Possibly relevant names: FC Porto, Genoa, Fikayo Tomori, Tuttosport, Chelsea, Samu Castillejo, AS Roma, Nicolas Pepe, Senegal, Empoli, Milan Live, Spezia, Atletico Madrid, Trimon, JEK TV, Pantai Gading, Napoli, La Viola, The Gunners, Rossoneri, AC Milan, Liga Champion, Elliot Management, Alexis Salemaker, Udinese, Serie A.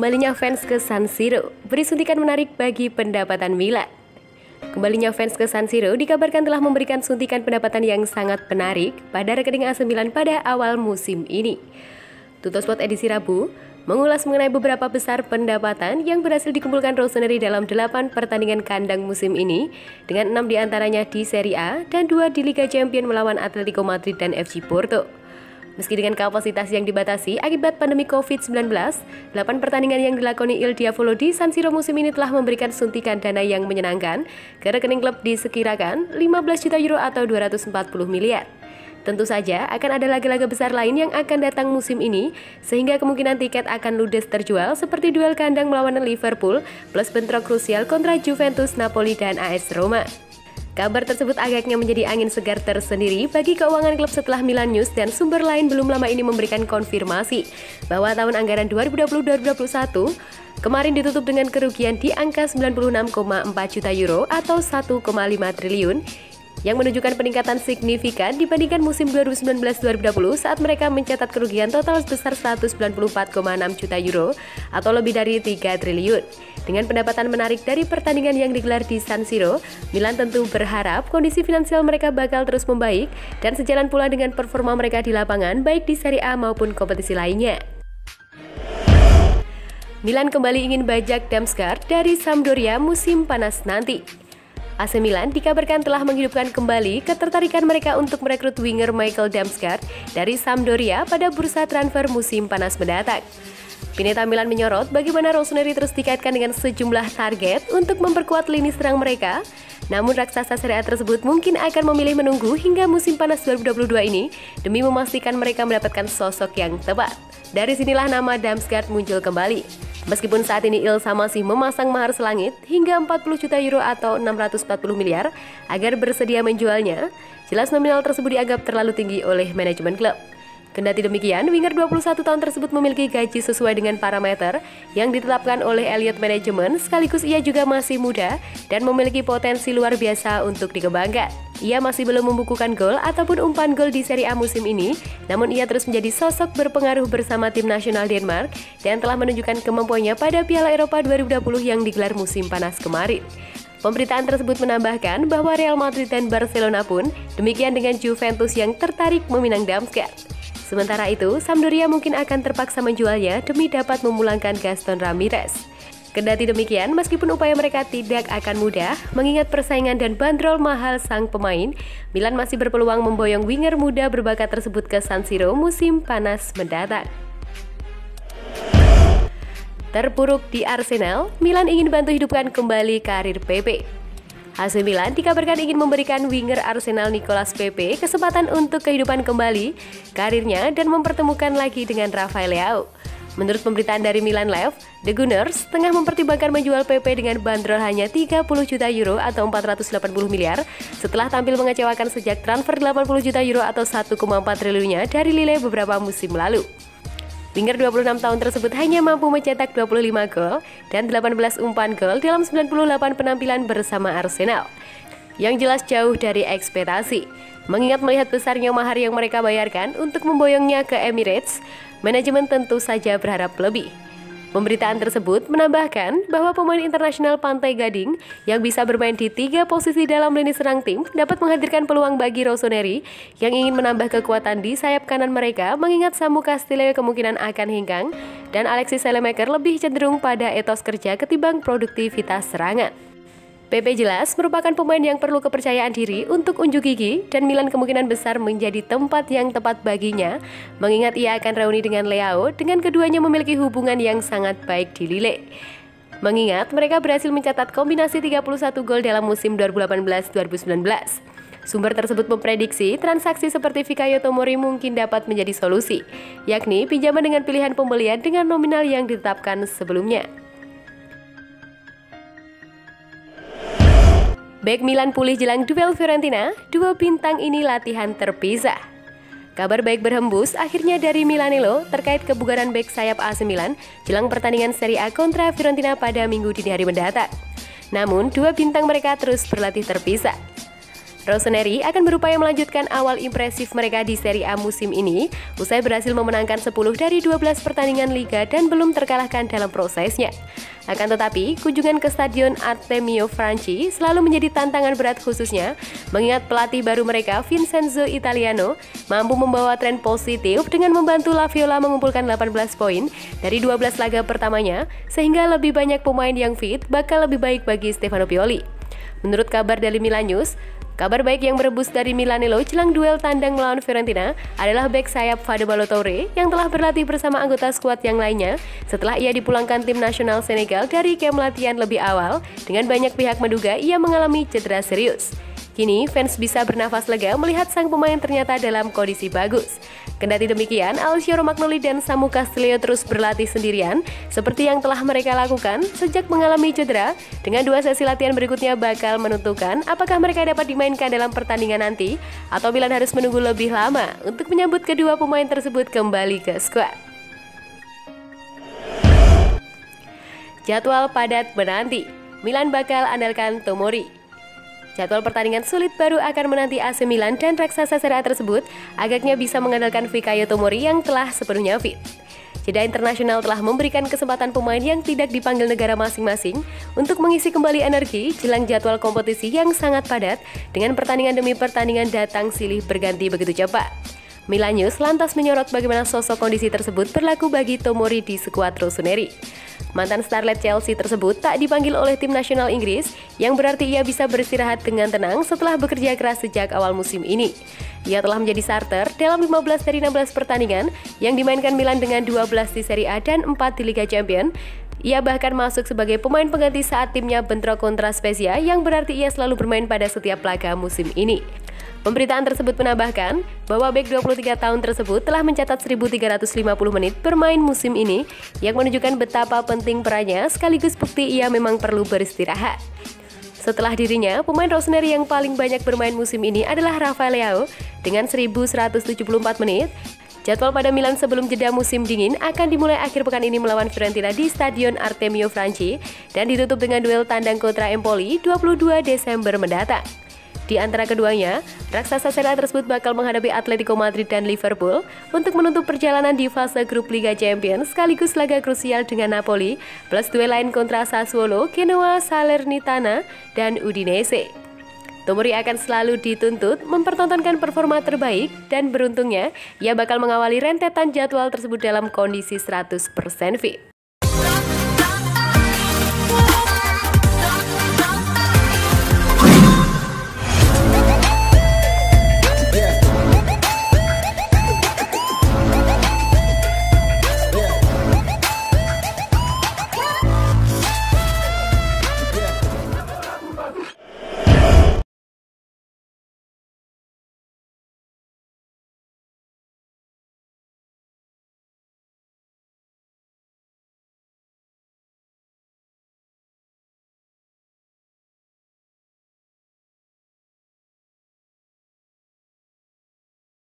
Kembalinya fans ke San Siro beri suntikan menarik bagi pendapatan Milan. Kembalinya fans ke San Siro dikabarkan telah memberikan suntikan pendapatan yang sangat menarik pada rekening AC Milan pada awal musim ini. Tuttosport edisi Rabu mengulas mengenai beberapa besar pendapatan yang berhasil dikumpulkan Rossoneri dalam 8 pertandingan kandang musim ini, dengan 6 diantaranya di Serie A dan 2 di Liga Champion melawan Atletico Madrid dan FC Porto. Meski dengan kapasitas yang dibatasi akibat pandemi Covid-19, 8 pertandingan yang dilakoni Il Diavolo di San Siro musim ini telah memberikan suntikan dana yang menyenangkan ke rekening klub disekirakan 15 juta euro atau 240 miliar. Tentu saja akan ada laga-laga besar lain yang akan datang musim ini, sehingga kemungkinan tiket akan ludes terjual seperti duel kandang melawan Liverpool plus bentrok krusial kontra Juventus, Napoli, dan AS Roma. Kabar tersebut agaknya menjadi angin segar tersendiri bagi keuangan klub setelah Milan News dan sumber lain belum lama ini memberikan konfirmasi bahwa tahun anggaran 2020-2021 kemarin ditutup dengan kerugian di angka 96,4 juta euro atau 1,5 triliun yang menunjukkan peningkatan signifikan dibandingkan musim 2019-2020 saat mereka mencatat kerugian total sebesar 194,6 juta euro atau lebih dari 3 triliun. Dengan pendapatan menarik dari pertandingan yang digelar di San Siro, Milan tentu berharap kondisi finansial mereka bakal terus membaik dan sejalan pula dengan performa mereka di lapangan baik di Serie A maupun kompetisi lainnya. Milan kembali ingin bajak Damsgaard dari Sampdoria musim panas nanti. AC Milan dikabarkan telah menghidupkan kembali ketertarikan mereka untuk merekrut winger Michael Damsgaard dari Sampdoria pada bursa transfer musim panas mendatang. Pineta Milan menyorot bagaimana Rossoneri terus dikaitkan dengan sejumlah target untuk memperkuat lini serang mereka. Namun raksasa Serie A tersebut mungkin akan memilih menunggu hingga musim panas 2022 ini demi memastikan mereka mendapatkan sosok yang tepat. Dari sinilah nama Damsgaard muncul kembali. Meskipun saat ini Ilsa masih memasang mahar selangit hingga 40 juta euro atau 640 miliar agar bersedia menjualnya, jelas nominal tersebut dianggap terlalu tinggi oleh manajemen klub. Kendati demikian, winger 21 tahun tersebut memiliki gaji sesuai dengan parameter yang ditetapkan oleh Elliot Management, sekaligus ia juga masih muda dan memiliki potensi luar biasa untuk dikembangkan. Ia masih belum membukukan gol ataupun umpan gol di Serie A musim ini, namun ia terus menjadi sosok berpengaruh bersama tim nasional Denmark dan telah menunjukkan kemampuannya pada Piala Eropa 2020 yang digelar musim panas kemarin. Pemberitaan tersebut menambahkan bahwa Real Madrid dan Barcelona pun demikian dengan Juventus yang tertarik meminang Damsgaard. Sementara itu, Sampdoria mungkin akan terpaksa menjualnya demi dapat memulangkan Gaston Ramirez. Kendati demikian, meskipun upaya mereka tidak akan mudah, mengingat persaingan dan bandrol mahal sang pemain, Milan masih berpeluang memboyong winger muda berbakat tersebut ke San Siro musim panas mendatang. Terpuruk di Arsenal, Milan ingin bantu hidupkan kembali karir Pepe. AC Milan dikabarkan ingin memberikan winger Arsenal Nicolas Pepe kesempatan untuk kehidupan kembali karirnya dan mempertemukan lagi dengan Rafael Leão. Menurut pemberitaan dari Milan Live, The Gunners tengah mempertimbangkan menjual Pepe dengan bandrol hanya 30 juta euro atau 480 miliar setelah tampil mengecewakan sejak transfer 80 juta euro atau 1,4 triliunnya dari Lille beberapa musim lalu. Winger 26 tahun tersebut hanya mampu mencetak 25 gol dan 18 umpan gol dalam 98 penampilan bersama Arsenal, yang jelas jauh dari ekspektasi. Mengingat melihat besarnya mahar yang mereka bayarkan untuk memboyongnya ke Emirates, manajemen tentu saja berharap lebih. Pemberitaan tersebut menambahkan bahwa pemain internasional Pantai Gading yang bisa bermain di 3 posisi dalam lini serang tim dapat menghadirkan peluang bagi Rossoneri yang ingin menambah kekuatan di sayap kanan mereka, mengingat Samu Castillejo kemungkinan akan hengkang dan Alexis Salemaker lebih cenderung pada etos kerja ketimbang produktivitas serangan. Pepe jelas merupakan pemain yang perlu kepercayaan diri untuk unjuk gigi dan Milan kemungkinan besar menjadi tempat yang tepat baginya, mengingat ia akan reuni dengan Leão dengan keduanya memiliki hubungan yang sangat baik di Lille. Mengingat mereka berhasil mencatat kombinasi 31 gol dalam musim 2018-2019. Sumber tersebut memprediksi transaksi seperti Fikayo Tomori mungkin dapat menjadi solusi, yakni pinjaman dengan pilihan pembelian dengan nominal yang ditetapkan sebelumnya. Bek Milan pulih jelang duel Fiorentina, duo bintang ini latihan terpisah. Kabar baik berhembus akhirnya dari Milanello terkait kebugaran bek sayap AC Milan jelang pertandingan Serie A kontra Fiorentina pada Minggu dini hari mendatang. Namun, dua bintang mereka terus berlatih terpisah. Rossoneri akan berupaya melanjutkan awal impresif mereka di Serie A musim ini, usai berhasil memenangkan 10 dari 12 pertandingan Liga dan belum terkalahkan dalam prosesnya. Akan tetapi, kunjungan ke Stadion Artemio Franchi selalu menjadi tantangan berat khususnya, mengingat pelatih baru mereka, Vincenzo Italiano, mampu membawa tren positif dengan membantu La Viola mengumpulkan 18 poin dari 12 laga pertamanya, sehingga lebih banyak pemain yang fit bakal lebih baik bagi Stefano Pioli. Menurut kabar dari Milan News, kabar baik yang berebus dari Milanello jelang duel tandang melawan Fiorentina adalah bek sayap Fado Balotore yang telah berlatih bersama anggota skuad yang lainnya setelah ia dipulangkan tim nasional Senegal dari kamp latihan lebih awal dengan banyak pihak menduga ia mengalami cedera serius. Kini fans bisa bernafas lega melihat sang pemain ternyata dalam kondisi bagus. Kendati demikian, Alessio Romagnoli dan Samu Castillejo terus berlatih sendirian seperti yang telah mereka lakukan sejak mengalami cedera, dengan 2 sesi latihan berikutnya bakal menentukan apakah mereka dapat dimainkan dalam pertandingan nanti atau Milan harus menunggu lebih lama untuk menyambut kedua pemain tersebut kembali ke skuad. Jadwal padat menanti, Milan bakal andalkan Tomori. Jadwal pertandingan sulit baru akan menanti AC Milan dan raksasa Serie A tersebut agaknya bisa mengandalkan Fikayo Tomori yang telah sepenuhnya fit. Jeda internasional telah memberikan kesempatan pemain yang tidak dipanggil negara masing-masing untuk mengisi kembali energi jelang jadwal kompetisi yang sangat padat dengan pertandingan demi pertandingan datang silih berganti begitu cepat. Milan News lantas menyorot bagaimana sosok kondisi tersebut berlaku bagi Tomori di skuad Rossoneri. Mantan starlet Chelsea tersebut tak dipanggil oleh tim nasional Inggris, yang berarti ia bisa beristirahat dengan tenang setelah bekerja keras sejak awal musim ini. Ia telah menjadi starter dalam 15 dari 16 pertandingan yang dimainkan Milan dengan 12 di Serie A dan 4 di Liga Champion. Ia bahkan masuk sebagai pemain pengganti saat timnya bentrok kontra Spezia, yang berarti ia selalu bermain pada setiap laga musim ini. Pemberitaan tersebut menambahkan bahwa bek 23 tahun tersebut telah mencatat 1.350 menit bermain musim ini, yang menunjukkan betapa penting perannya sekaligus bukti ia memang perlu beristirahat. Setelah dirinya, pemain Rossoneri yang paling banyak bermain musim ini adalah Rafael Leão dengan 1.174 menit. Jadwal pada Milan sebelum jeda musim dingin akan dimulai akhir pekan ini melawan Fiorentina di Stadion Artemio Franchi dan ditutup dengan duel tandang kontra Empoli 22 Desember mendatang. Di antara keduanya, raksasa Serie A tersebut bakal menghadapi Atletico Madrid dan Liverpool untuk menutup perjalanan di fase grup Liga Champion sekaligus laga krusial dengan Napoli, plus duel lain kontra Sassuolo, Genoa, Salernitana, dan Udinese. Tomori akan selalu dituntut mempertontonkan performa terbaik dan beruntungnya, ia bakal mengawali rentetan jadwal tersebut dalam kondisi 100% fit.